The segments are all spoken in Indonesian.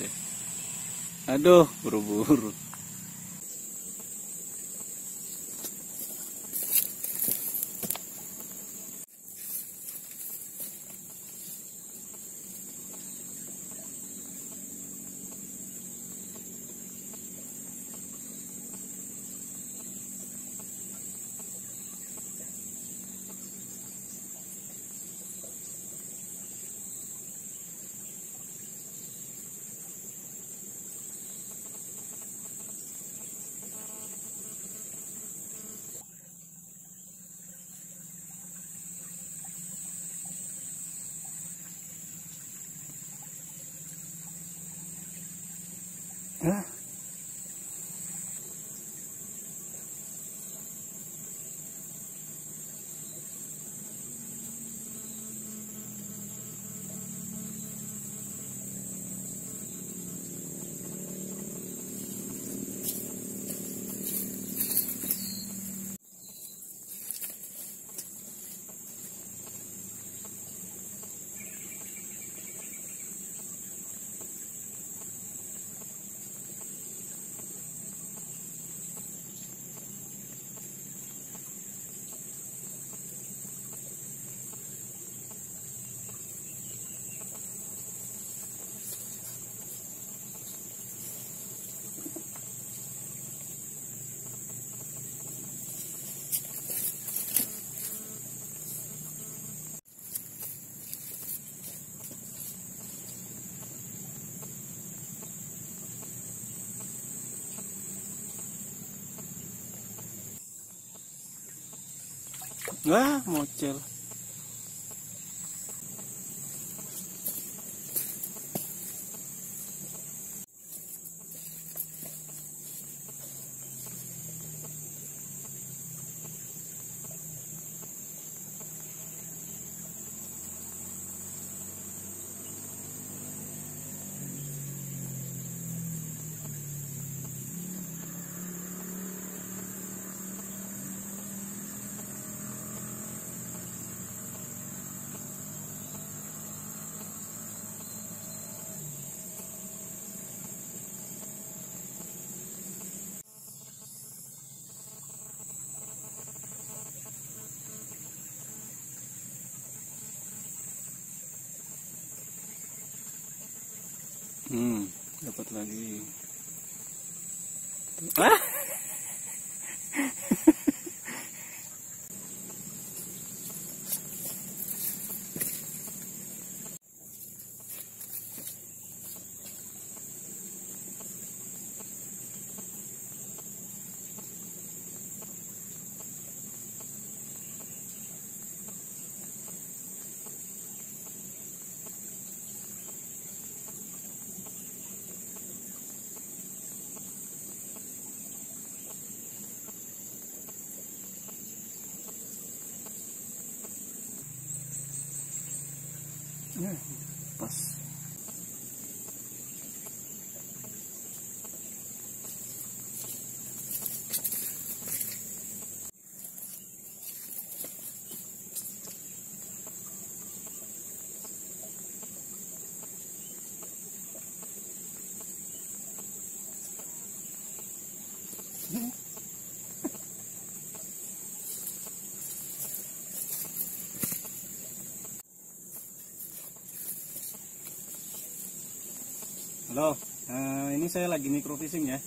deh. Aduh, buru-buru. Hah? Wah, mocel. Dapat lagi. Ah? Ya, pas. Halo, ini saya lagi microfishing ya.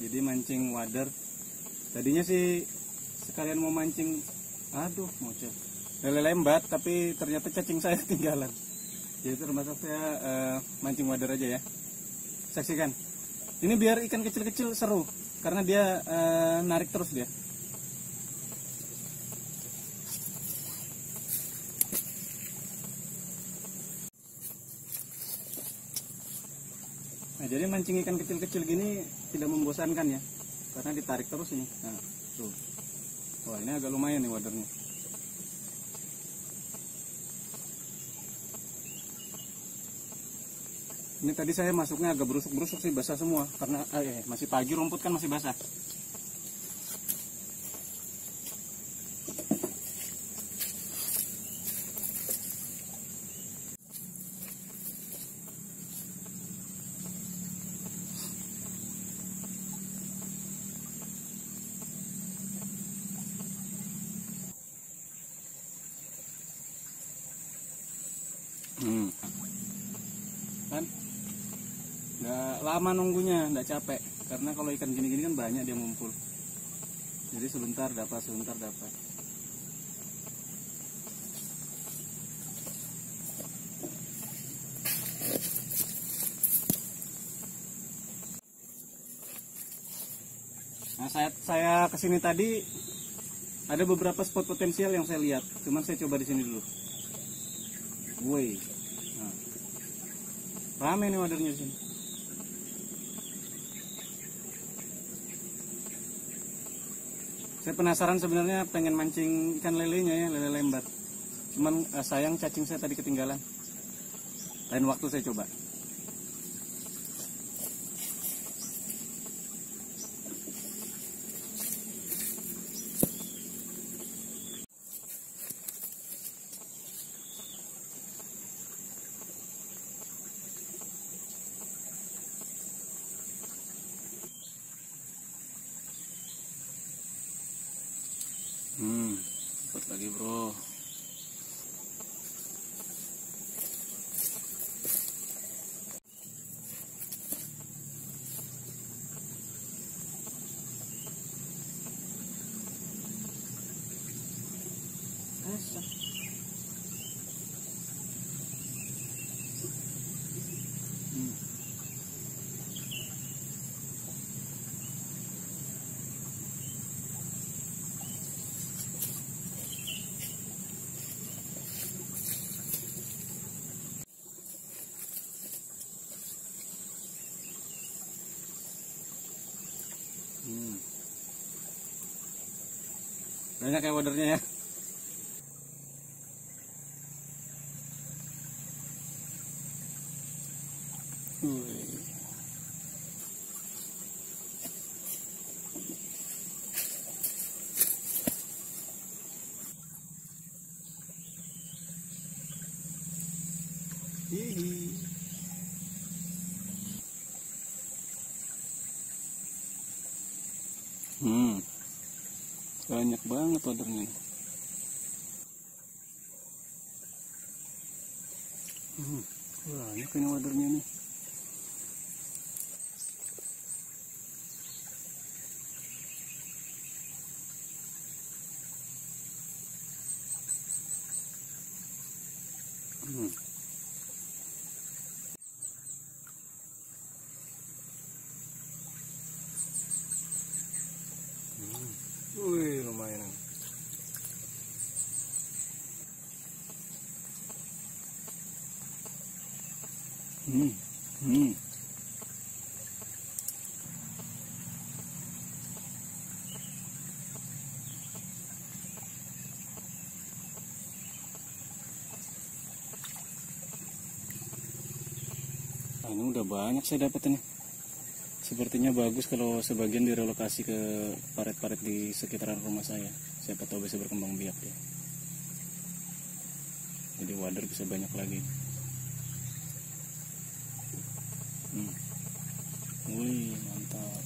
Jadi mancing wader. Tadinya sih sekalian mau mancing, aduh mocel, lele lembat, tapi ternyata cacing saya ketinggalan. Jadi termasuk saya mancing wader aja ya. Saksikan. Ini biar ikan kecil-kecil seru, karena dia narik terus dia. Nah, jadi mancing ikan kecil-kecil gini tidak membosankan ya, karena ditarik terus ini. Nah, tuh. Wah, ini agak lumayan nih wadernya. Ini tadi saya masuknya agak berusuk-berusuk sih, basah semua, karena masih pagi, rumput kan masih basah. Kan nggak lama nunggunya, nggak capek, karena kalau ikan gini-gini kan banyak dia ngumpul, jadi sebentar dapat. Nah, saya kesini tadi ada beberapa spot potensial yang saya lihat, cuman saya coba di sini dulu. Woi, nah, rame nih wadernya di sini. Saya penasaran sebenarnya, pengen mancing ikan lelenya ya, lele lembat. Cuman sayang cacing saya tadi ketinggalan. Lain waktu saya coba. Dapat lagi bro. Banyak kayak wadernya ya. Hihi. Banyak banget wadernya. Banyak ini wadernya nih. Ini udah banyak saya dapat ini. Sepertinya bagus kalau sebagian direlokasi ke paret-paret di sekitaran rumah saya. Siapa tahu bisa berkembang biak ya. Jadi wader bisa banyak lagi. Wih, mantap.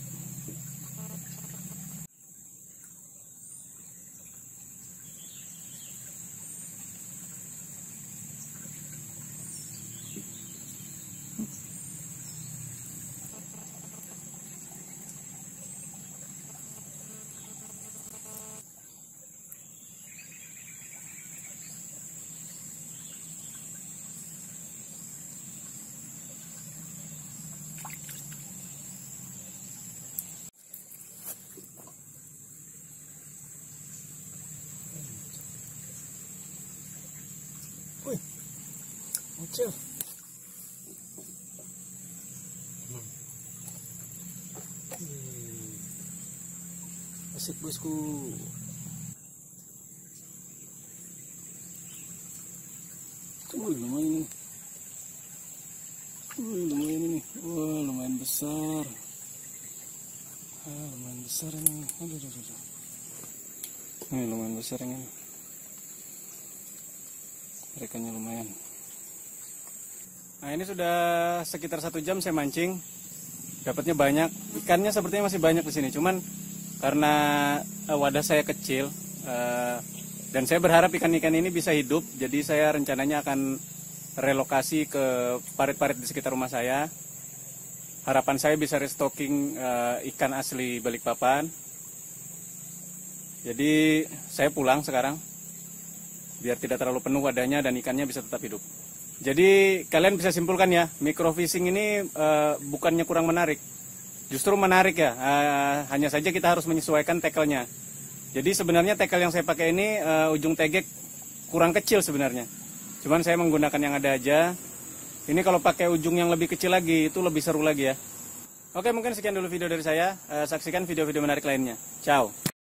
Muncul. Asik bosku. Lumayan ini. Lumayan ini. Wah, lumayan besar. Lumayan besar ini. Aduh. Ini lumayan besar ini. Ikannya lumayan. Nah, ini sudah sekitar 1 jam saya mancing, dapatnya banyak, ikannya sepertinya masih banyak di sini. Cuman karena wadah saya kecil dan saya berharap ikan-ikan ini bisa hidup, jadi saya rencananya akan relokasi ke parit-parit di sekitar rumah saya. Harapan saya bisa restocking ikan asli Balikpapan. Jadi saya pulang sekarang, biar tidak terlalu penuh wadahnya dan ikannya bisa tetap hidup. Jadi kalian bisa simpulkan ya, microfishing ini bukannya kurang menarik, justru menarik ya. Hanya saja kita harus menyesuaikan tackle-nya. Jadi sebenarnya tackle yang saya pakai ini ujung tegek kurang kecil sebenarnya. Cuman saya menggunakan yang ada aja. Ini kalau pakai ujung yang lebih kecil lagi, itu lebih seru lagi ya. Oke, mungkin sekian dulu video dari saya. Saksikan video-video menarik lainnya. Ciao.